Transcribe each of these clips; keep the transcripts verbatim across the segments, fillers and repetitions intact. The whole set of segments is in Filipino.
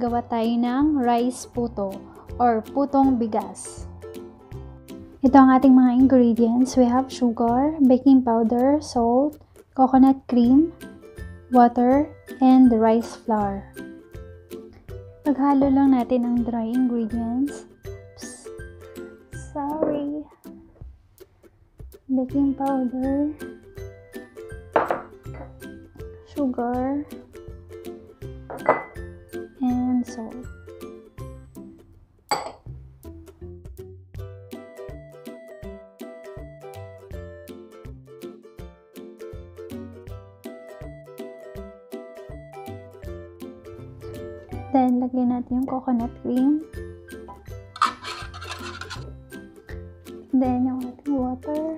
gagawa tayo ng rice puto or putong bigas. Ito ang ating mga ingredients. We have sugar, baking powder, salt, coconut cream, water, and rice flour. Paghalo lang natin ang dry ingredients. Oops. Sorry. Baking powder, sugar, and salt. Then, lagyan natin yung coconut cream. Then, yung ating water.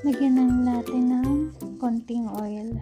Lagyan lang natin ng konting oil.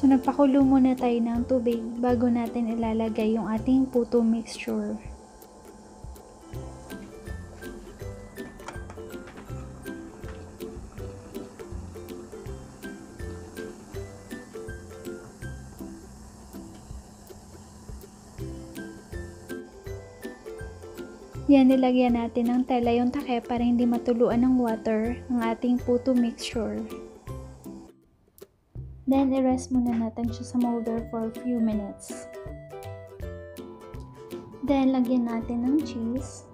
So, nagpakulo muna tayo ng tubig bago natin ilalagay yung ating puto mixture. Yan, nilagyan natin ng tela yung takip para hindi matuluan ng water ng ating puto mixture. Then, i-rest muna natin siya sa molder for a few minutes. Then, lagyan natin ng cheese.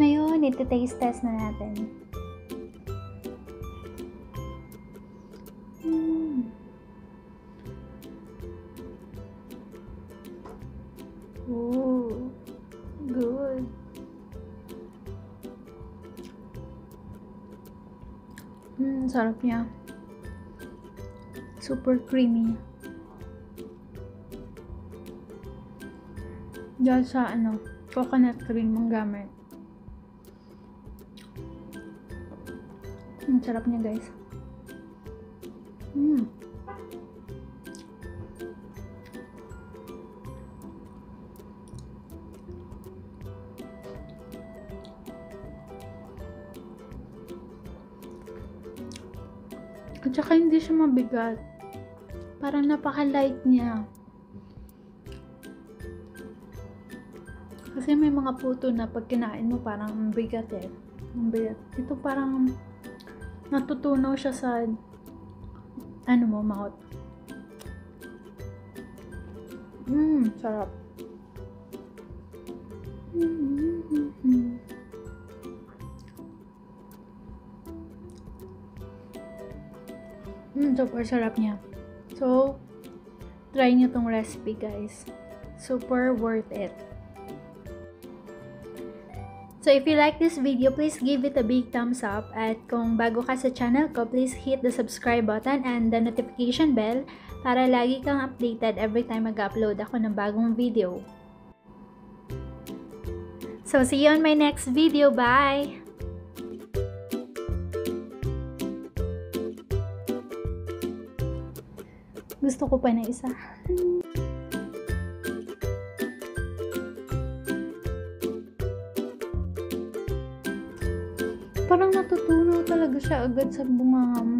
Ngayon, ito taste test na natin. Mm. Ooh, good. Mm, sarap niya. Super creamy. dahil sa ano, coconut cream ang gamit. Ang sarap niya, guys. Mm. At saka hindi siya mabigat. Parang napaka-light niya. Kasi may mga puto na pag kinain mo parang mabigat eh. Mabigat. Ito parang natutunaw siya sa ano mo, mouth. Mmm, sarap. Mm-hmm. Mm, super sarap niya. So, try niyo tong recipe, guys. Super worth it. So, if you like this video, please give it a big thumbs up. At kung bago ka sa channel ko, please hit the subscribe button and the notification bell para lagi kang updated every time mag-upload ako ng bagong video. So, see you on my next video. Bye! Gusto ko pa na isa. Parang natutunaw talaga siya agad sa bunganga.